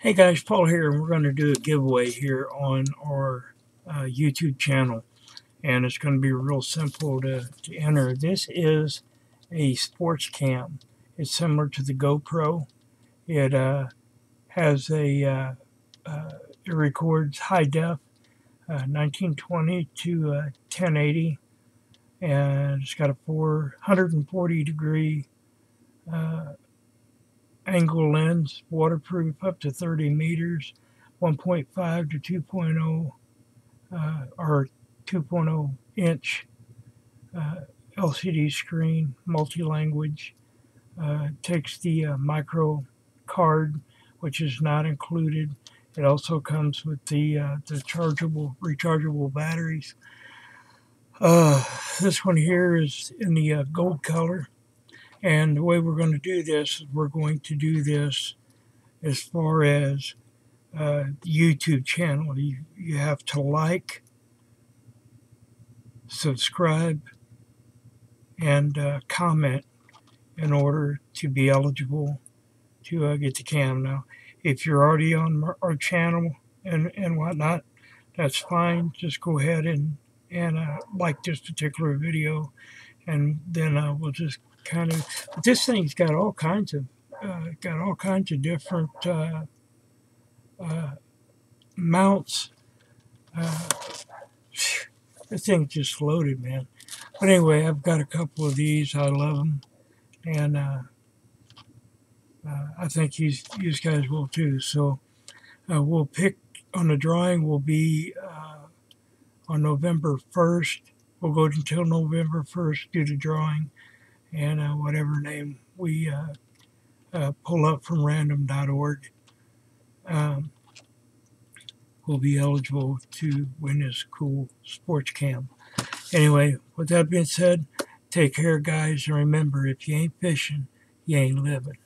Hey guys, Paul here, and we're going to do a giveaway here on our YouTube channel, and it's going to be real simple to enter. This is a sports cam. It's similar to the GoPro. It has a it records high def, 1920 to 1080, and it's got a 440 degree angle lens, waterproof up to 30 meters, 1.5 to 2.0 or 2.0 inch LCD screen, multi-language, takes the micro card, which is not included. It also comes with the chargeable, rechargeable batteries. This one here is in the gold color. And the way we're going to do this, as far as the YouTube channel. You have to like, subscribe, and comment in order to be eligible to get the cam. Now, if you're already on our channel and whatnot, that's fine. Just go ahead and like this particular video, and then we'll just kind of. This thing's got all kinds of different mounts. This thing's just loaded, man. But anyway, I've got a couple of these. I love them, and I think you guys will too. So we'll pick on the drawing. Will be on November 1st. We'll go until November 1st. Do the drawing. And whatever name we pull up from random.org will be eligible to win this cool sports cam. Anyway, with that being said, take care, guys, and remember, if you ain't fishing, you ain't living.